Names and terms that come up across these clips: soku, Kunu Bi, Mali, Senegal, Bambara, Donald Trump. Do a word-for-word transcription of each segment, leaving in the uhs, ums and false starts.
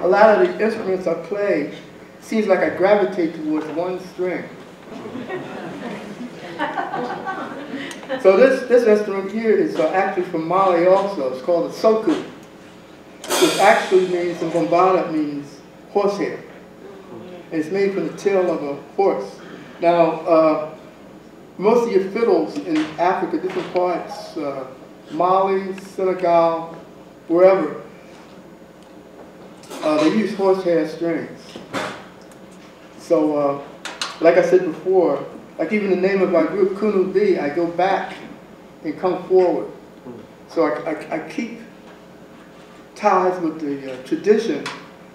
a lot of these instruments I play, seems like I gravitate towards one string. So this, this instrument here is uh, actually from Mali also. It's called a soku, which actually means, in Bambara, means horsehair. And it's made from the tail of a horse. Now, uh, most of your fiddles in Africa, different parts, uh, Mali, Senegal, wherever, uh, they use horsehair strings. So, uh, like I said before, like even the name of my group, Kunu Bi, I go back and come forward. So I, I, I keep ties with the uh, tradition,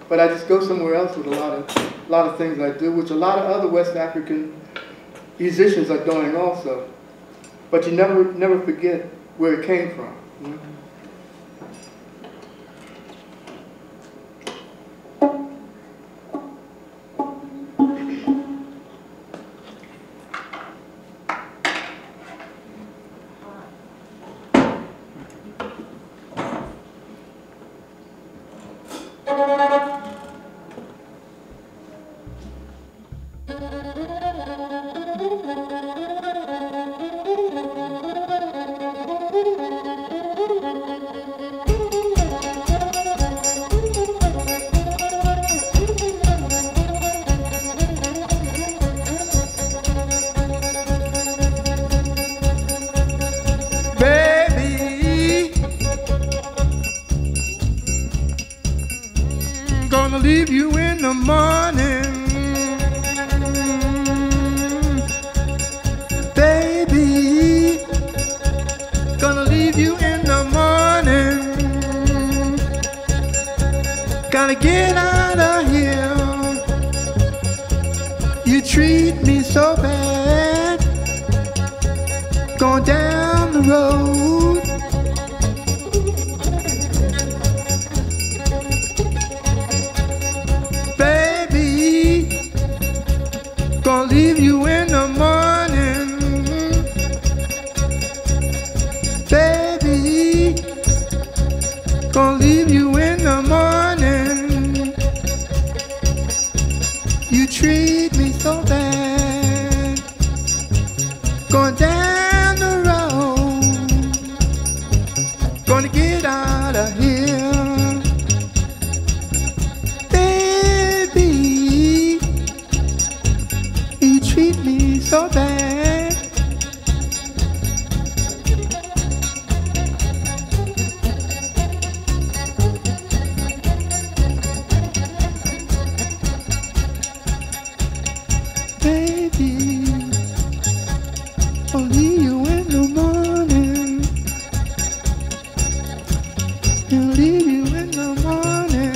but I just go somewhere else with a lot of, lot of things I do, which a lot of other West African musicians are doing also. But you never, never forget where it came from. You know? Leave you in the morning, baby. Gonna leave you in the morning. Gotta get out of here. You treat me so bad. Going down the road. Gonna leave you in the morning, baby. Gonna leave you in the morning. You treat me so bad. Going down the road. Gonna get out of here. So bad. Baby, I'll leave you in the morning. I'll leave you in the morning.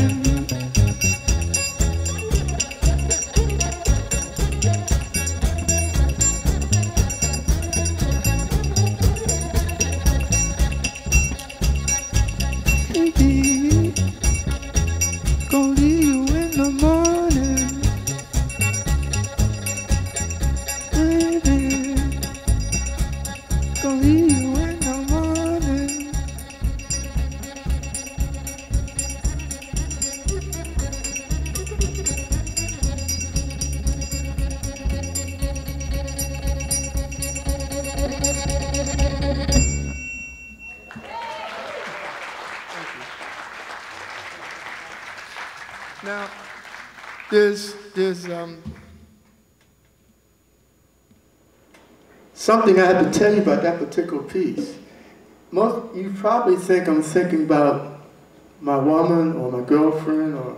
Now, there's, there's um, something I have to tell you about that particular piece. Most, you probably think I'm thinking about my woman or my girlfriend or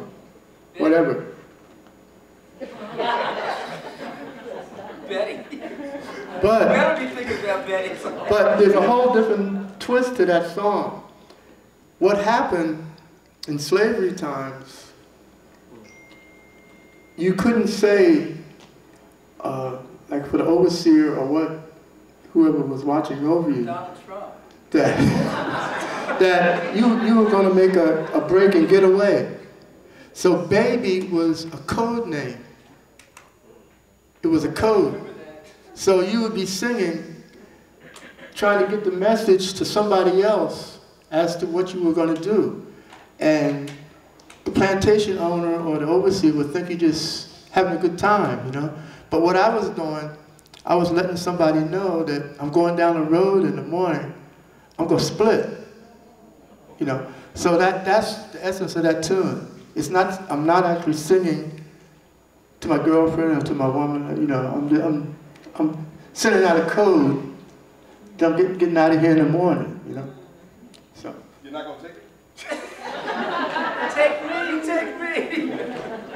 whatever. Betty. But, better be thinking about Betty. But there's a whole different twist to that song. What happened in slavery times, you couldn't say, uh, like for the overseer or what, whoever was watching over you, Donald Trump, that, that you, you were going to make a, a break and get away. So baby was a code name. It was a code. So you would be singing, trying to get the message to somebody else as to what you were going to do. And the plantation owner or the overseer would think you're just having a good time, you know. But what I was doing, I was letting somebody know that I'm going down the road in the morning, I'm gonna split, you know. So that, that's the essence of that tune. It's not, I'm not actually singing to my girlfriend or to my woman, you know, I'm, I'm, I'm sending out a code that I'm getting, getting out of here in the morning, you know, so. You're not gonna take it? Take me, take me!